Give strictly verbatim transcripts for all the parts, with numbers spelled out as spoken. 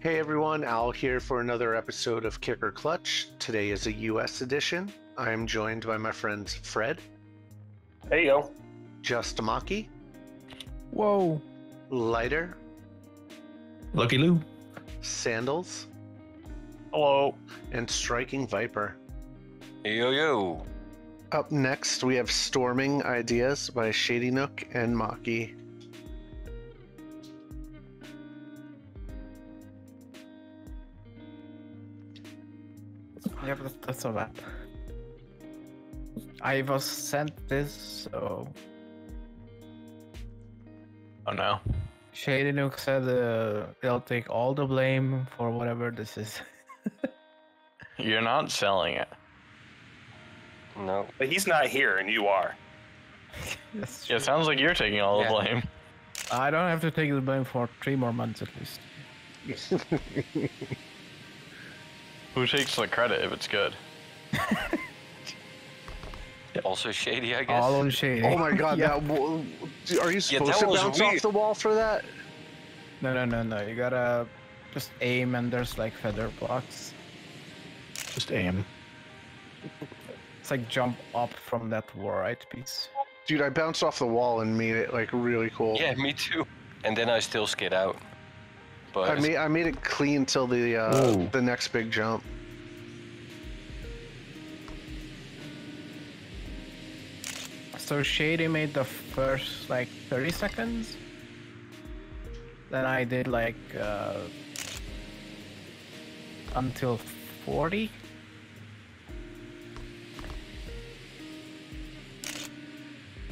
Hey everyone, Al here for another episode of Kick or Clutch. Today is a U S edition. I am joined by my friends Fred. Hey yo. JustMaki. Whoa. L three it three. Lucky Lou. Sandals. Hello. And Striking Viper. Yo yo. Up next we have Storming Ideas by Shadynook and Maki. Yeah, but that's not bad. I was sent this, so... Oh no. Shadynook said uh, they'll take all the blame for whatever this is. You're not selling it. No. But he's not here and you are. Yeah, it sounds like you're taking all yeah. the blame. I don't have to take the blame for three more months at least. Yes. Who takes the credit if it's good? Also Shady, I guess. All on Shady. Oh my god, yeah. that Are you supposed yeah, to bounce weird. off the wall for that? No, no, no, no. You gotta just aim and there's like feather blocks. Just aim. It's like jump up from that warite piece. Dude, I bounced off the wall and made it like really cool. Yeah, me too. And then I still skid out. I made I made it clean till the uh, the next big jump. So Shady made the first like thirty seconds. Then I did like uh, until forty.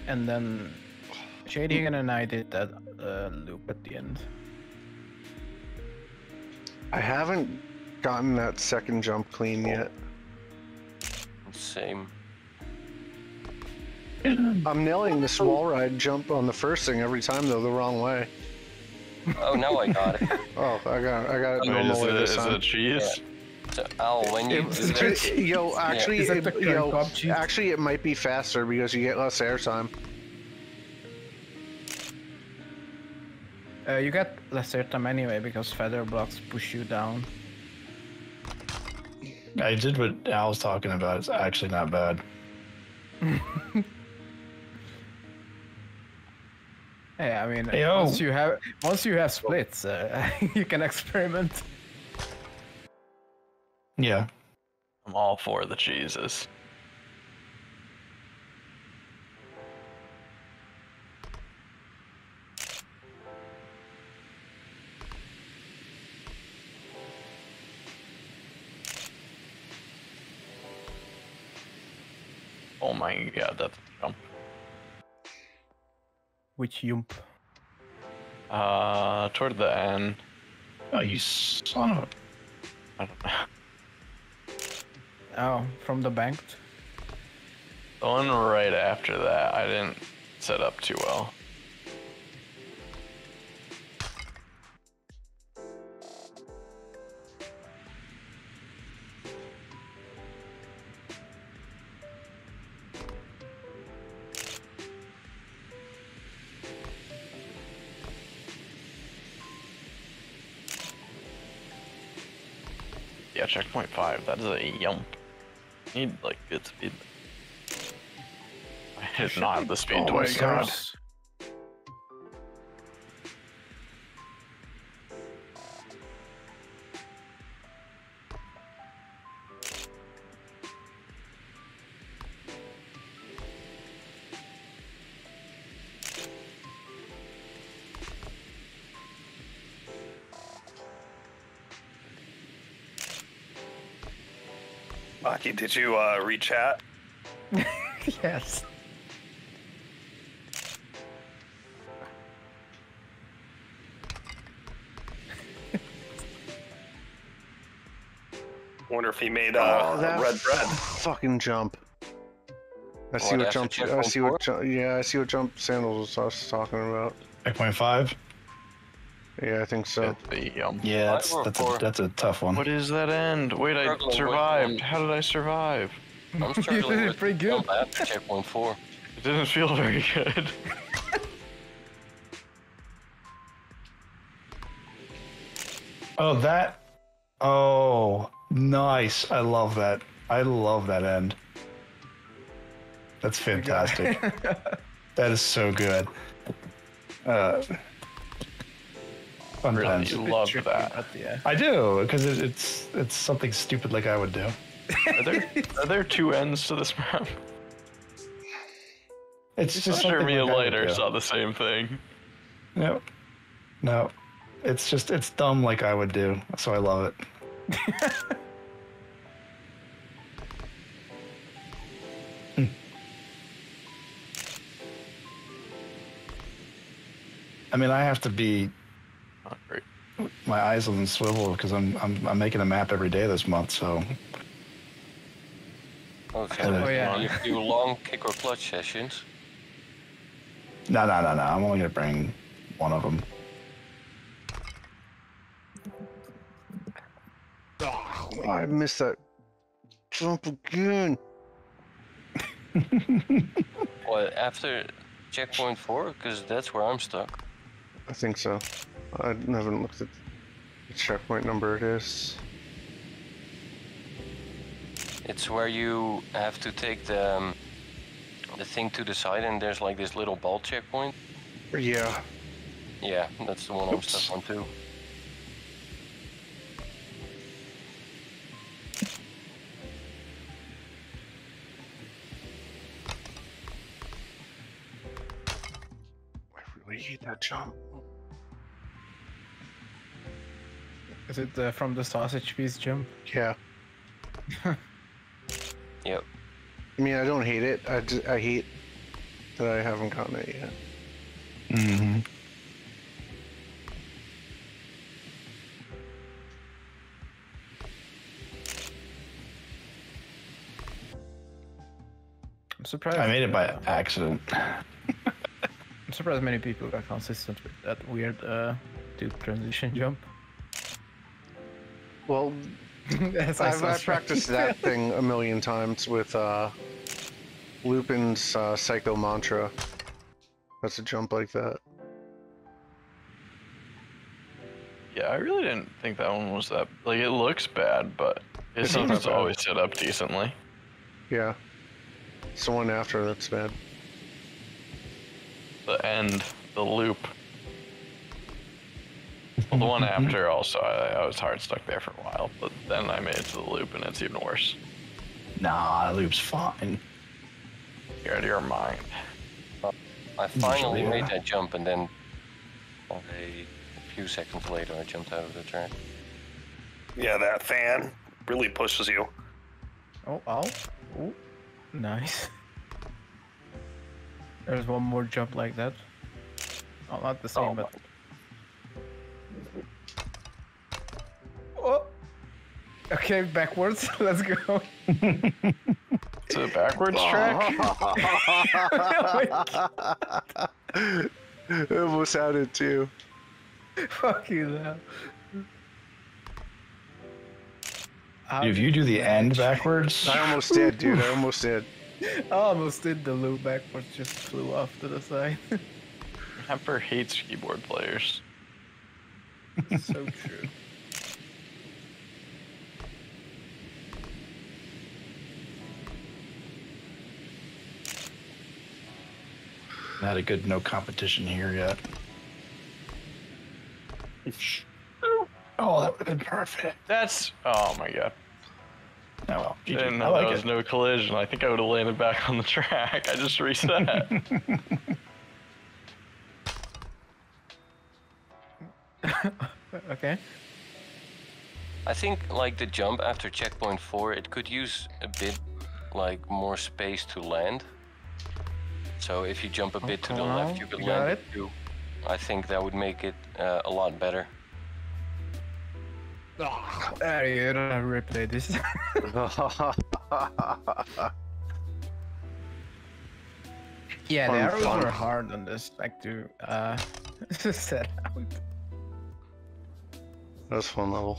And then Shady and I did that uh, loop at the end. I haven't gotten that second jump clean yet. Same. I'm nailing this wall ride jump on the first thing every time though, the wrong way. Oh, now I got it. Oh, I got it. I got it. Wait, is, it is it a cheese? Yeah. So, Al, when you it, yo, actually, yeah. it, yo, actually, it might be faster because you get less air time. Uh, you get less airtime anyway because feather blocks push you down. I did what Al was talking about. It's actually not bad. Hey, I mean, hey, once you have once you have splits, uh, you can experiment. Yeah, I'm all for the cheeses. Oh my god, that's a jump. Which jump? Uh, toward the end. Oh, you son of a... I don't know. Oh, from the bank? The one right after that, I didn't set up too well. Yeah, checkpoint five, that is a yump. I need, like, good speed. I did not have the speed to my god. Maki, did you uh, re-chat? Yes. Wonder if he made uh, oh, that red bread. Fucking jump! I see what, what jump. I see what. Ju yeah, I see what jump Sandals was talking about. eight point five. Yeah, I think so. The, um, yeah, that's, that's, a, that's a tough one. What is that end? Wait, I survived. How did I survive? I was struggling you did it pretty good. Checkpoint four. It didn't feel very good. Oh, that. Oh, nice. I love that. I love that end. That's fantastic. That is so good. Uh, I really love that. Yeah. I do, because it, it's it's something stupid like I would do. Are there are there two ends to this map? It's just sure me a lighter saw the same thing. Nope. No. It's just it's dumb like I would do, so I love it. I mean, I have to be my eyes on the swivel because I'm I'm I'm making a map every day this month, so. Okay. Oh yeah. You do long kick or clutch sessions. No, no, no, no. I'm only gonna bring one of them. Oh, I missed that jump again. What, after checkpoint four? Because that's where I'm stuck. I think so. I haven't looked at the checkpoint number it is. It's where you have to take the um, the thing to the side, and there's like this little ball checkpoint. Yeah. Yeah, that's the one. Oops. I'm stuck on too. I really hate that jump. Is it uh, from the sausage piece jump? Yeah. Yep. I mean, I don't hate it. I, just, I hate that I haven't gotten it yet. Mm-hmm. I'm surprised. I made it by accident. I'm surprised many people got consistent with that weird uh, dude transition jump. Well, I've, I've practiced that thing a million times with uh, Lupin's uh, Psycho Mantra. That's a jump like that. Yeah, I really didn't think that one was that. Like, it looks bad, but it seems it's always set up decently. Yeah. It's the one after that's bad. The end, the loop. Well, the one after also, I, I was hard stuck there for a while, but then I made it to the loop and it's even worse. Nah, the loop's fine. You're out of your mind. Uh, I finally yeah. made that jump, and then a few seconds later I jumped out of the track. Yeah, that fan really pushes you. Oh, ow. Oh, nice. There's one more jump like that. Oh, not the same, oh, but... Oh. Okay, backwards. Let's go. It's a backwards track. It almost sounded too. Fuck you now. If you do the end backwards, I almost did, dude. I almost did. I almost did the loop backwards. Just flew off to the side. Hamper hates keyboard players. So true. Not a good no competition here yet. Oh, that would have been perfect. That's oh my god. Oh well. G G. Didn't know like there was it. No collision. I think I would have landed back on the track. I just reset. Okay. I think like the jump after checkpoint four, it could use a bit like more space to land. So if you jump a bit okay. to the left, you could you land it too. I think that would make it uh, a lot better. Oh, you don't have to replay this. Yeah, the arrows are hard on this, like to uh, set out. That's fun level.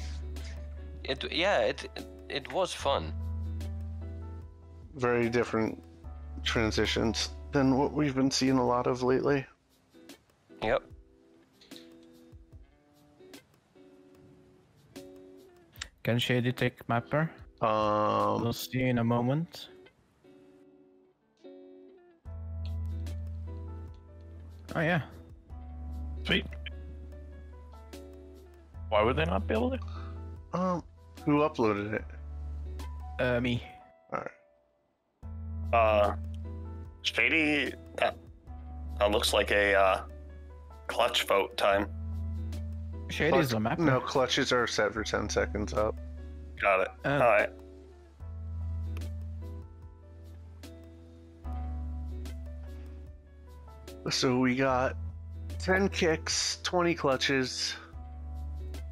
It yeah, it it was fun. Very different transitions than what we've been seeing a lot of lately. Yep. Can Shady take Mapper? Um, we'll see in a moment. Oh yeah. Sweet. Why would they not be able to? Um, who uploaded it? Uh, me. Alright. Uh, Shady, that, that looks like a uh, clutch vote time. Shady's a mapper. No, clutches are set for ten seconds up. Got it. Uh, Alright. So we got ten kicks, twenty clutches.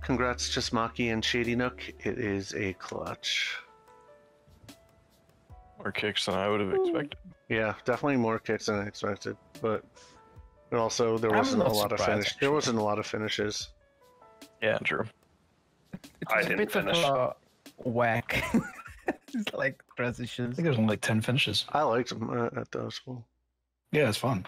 Congrats, JustMaki and Shadynook. It is a clutch. More kicks than I would have expected. Yeah, definitely more kicks than I expected, but and also there wasn't a lot of finish. Actually. There wasn't a lot of finishes. Yeah, true. It's I a didn't bit finish. Of a whack. It's like transitions. I think there's only like ten finishes. I liked them at, at the school. Yeah, it's fun.